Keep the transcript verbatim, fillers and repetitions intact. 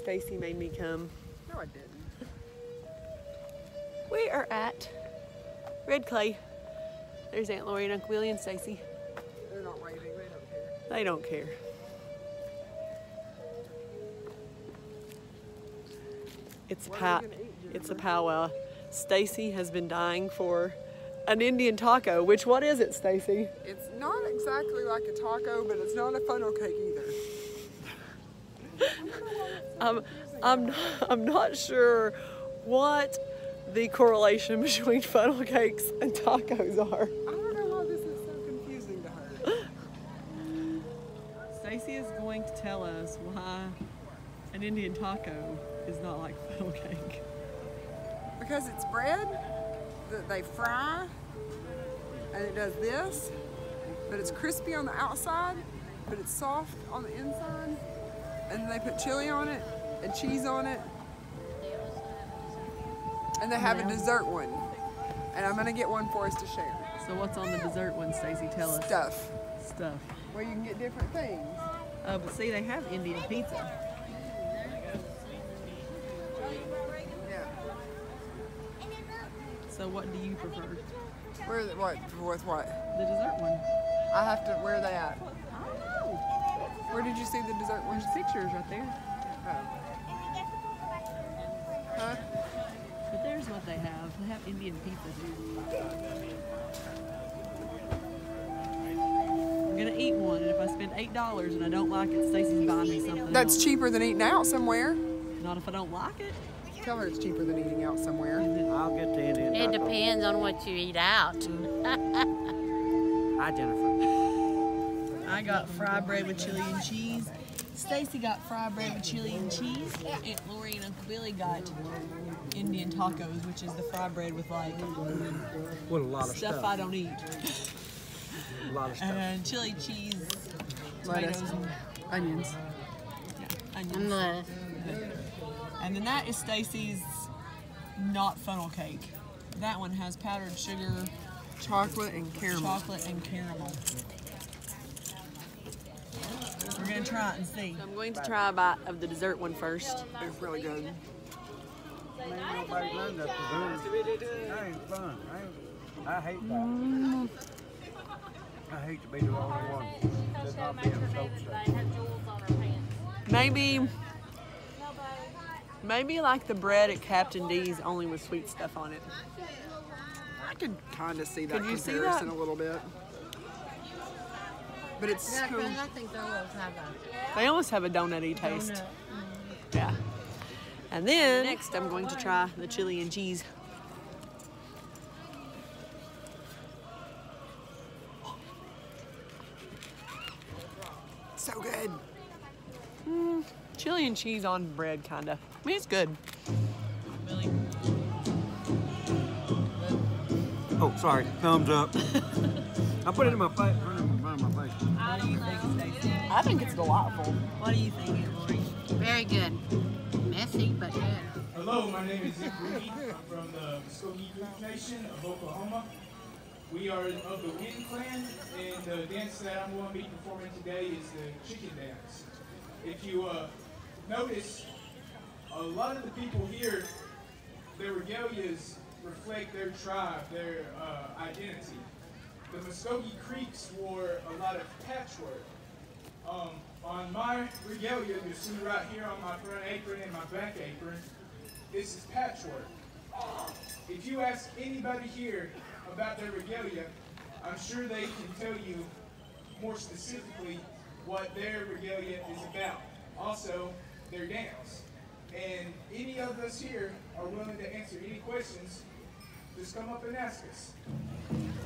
Stacy made me come. No, I didn't. We are at Red Clay. There's Aunt Lori and Uncle Willie and Stacy. They're not raving, they don't care. They don't care. It's a pow it's a powwow. Stacy has been dying for an Indian taco, which what is it, Stacy? It's not exactly like a taco, but it's not a funnel cake either. I'm, I'm, not, I'm not sure what the correlation between funnel cakes and tacos are. I don't know why this is so confusing to her. Stacy is going to tell us why an Indian taco is not like funnel cake. Because it's bread that they fry and it does this, but it's crispy on the outside, but it's soft on the inside, and they put chili on it and cheese on it. And they have a dessert one. And I'm gonna get one for us to share. So what's on the dessert one, Stacey? Tell us. Stuff. Stuff. Where you can get different things. Oh, but see, they have Indian pizza. Yeah. So what do you prefer? Where, what, with what? The dessert one. I have to, where are they at? I don't know. Where did you see the dessert one? There's pictures right there. Oh. Huh? But there's what they have. They have Indian pizza too. I'm gonna eat one, and if I spend eight dollars and I don't like it, Stacy's buying me something. That's else. Cheaper than eating out somewhere. Not if I don't like it. Tell her it's cheaper than eating out somewhere. I'll get to Indian. It depends on what you eat out. Hi, Jennifer. I got fried bread with chili and cheese. Stacy got fried bread with chili and cheese. Aunt Lori and Uncle Billy got Indian tacos, which is the fried bread with like with a lot of stuff, stuff I don't eat. A lot of stuff. And chili, cheese, tomatoes, and onions. Yeah, onions. Mm. And then that is Stacy's not funnel cake. That one has powdered sugar, chocolate, and caramel. Chocolate and caramel. We're gonna try it and see. So I'm going to try a bite of the dessert one first. It's really good. Ain't nobody learned that dessert. That ain't fun. I, I hate that. Mm. I hate to be the only one. That's not being so Maybe, maybe like the bread at Captain D's, only with sweet stuff on it. I could kind of see that could comparison you see that? a little bit. But it's yeah, cool. I think they almost have a, they almost have a donut-y taste. Donut. Mm-hmm. Yeah. And then next I'm going to try the chili and cheese. So good. Mm, chili and cheese on bread, kinda. I mean, it's good. Really? Oh, sorry. Thumbs up. I put it in my plate. I don't think, Stacey? I think it's delightful. What do you think, Aunt Lori? Very good. Messy, but good. Hello, my name is Nick Reed. I'm from the Muskogee Creek Nation of Oklahoma. We are of the Win Clan, and the dance that I'm going to be performing today is the chicken dance. If you uh, notice, a lot of the people here, their regalias reflect their tribe, their uh, identity. The Muskogee Creeks wore a lot of patchwork. Um, on my regalia, you see right here on my front apron and my back apron, this is patchwork. If you ask anybody here about their regalia, I'm sure they can tell you more specifically what their regalia is about. Also, their dance. And any of us here are willing to answer any questions, just come up and ask us.